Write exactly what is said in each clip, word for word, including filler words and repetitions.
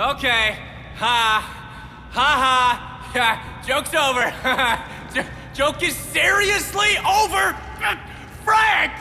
Okay. Ha. Ha ha. Yeah. Joke's over. J joke is seriously over. Frank!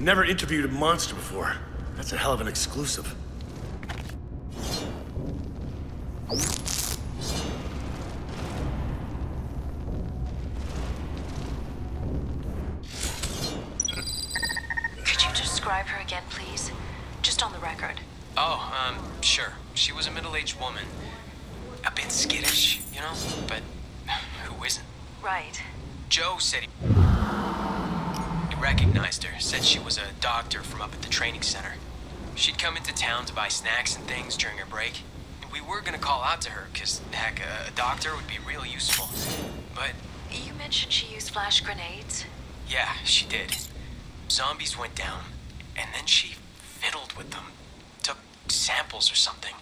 Never interviewed a monster before. That's a hell of an exclusive. Could you describe her again, please? Just on the record. Oh, um, sure. She was a middle-aged woman. A bit skittish, you know? But who isn't? Right. Joe said he... recognized her, said she was a doctor from up at the training center. She'd come into town to buy snacks and things during her break. We were gonna call out to her, cause heck, a, a doctor would be real useful, but... You mentioned she used flash grenades? Yeah, she did. Zombies went down, and then she fiddled with them. Took samples or something.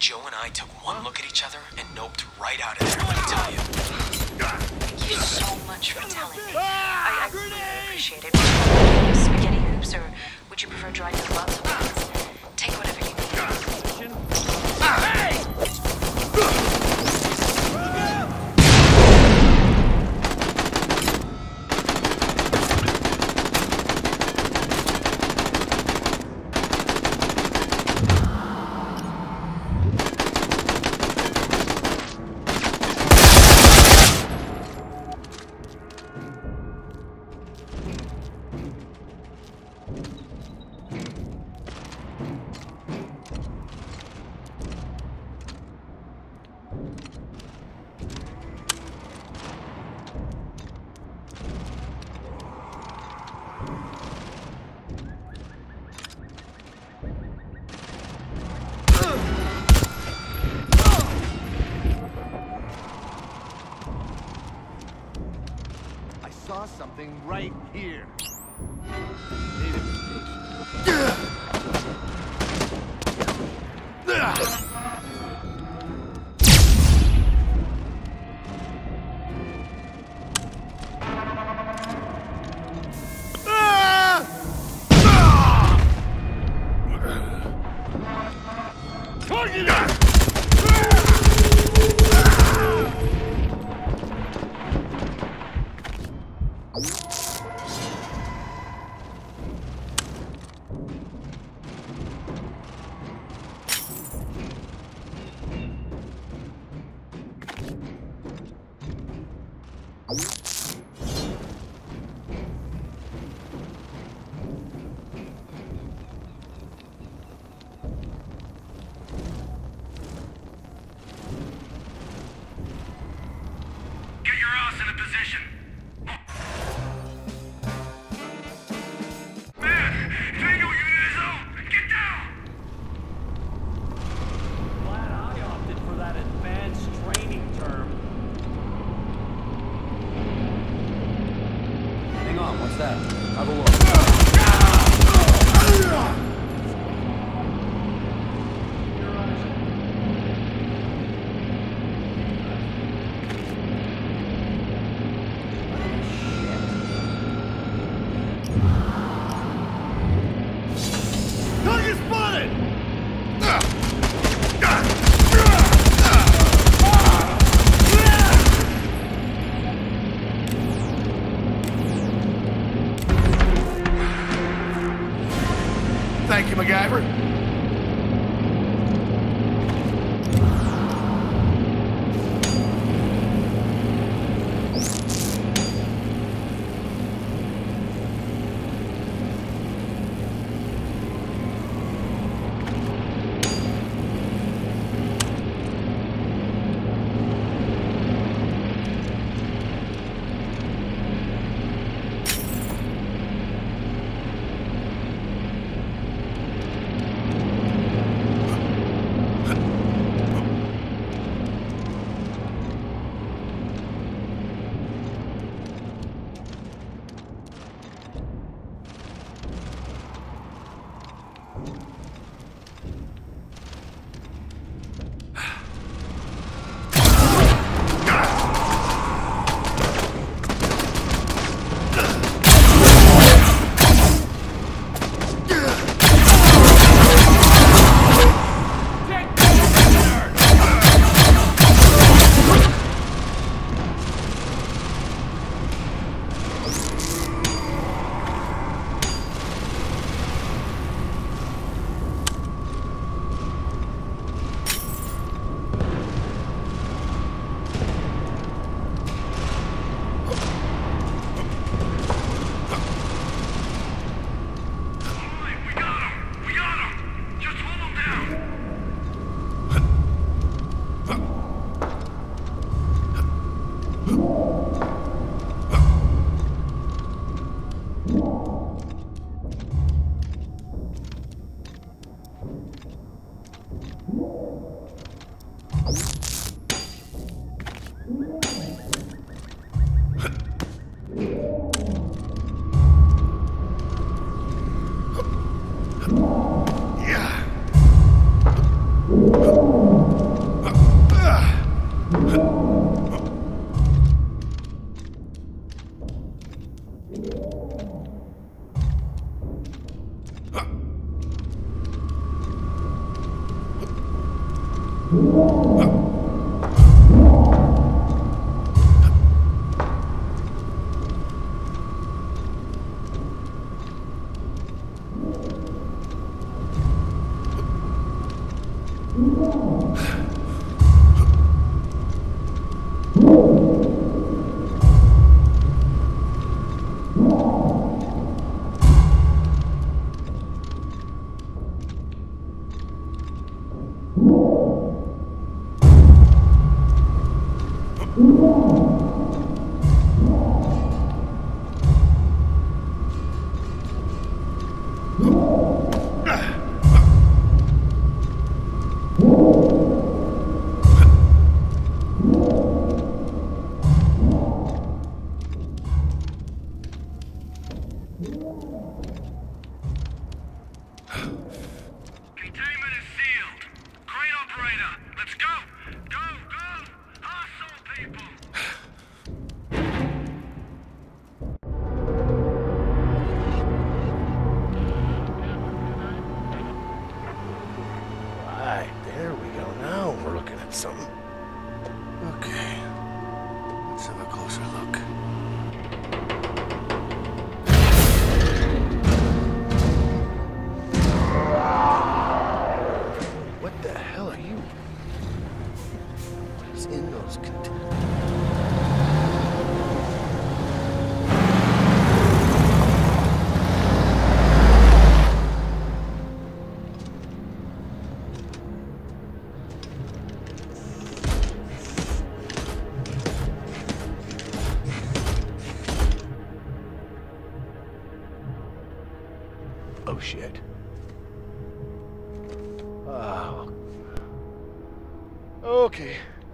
Joe and I took one look at each other and noped right out of there, let me tell you. Thank you so much for telling me. I, I really appreciate it. Would you spaghetti hoops, or would you prefer dry dough lots of things? Take whatever you need. Something right here.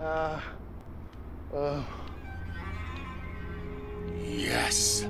Uh, uh... Yes!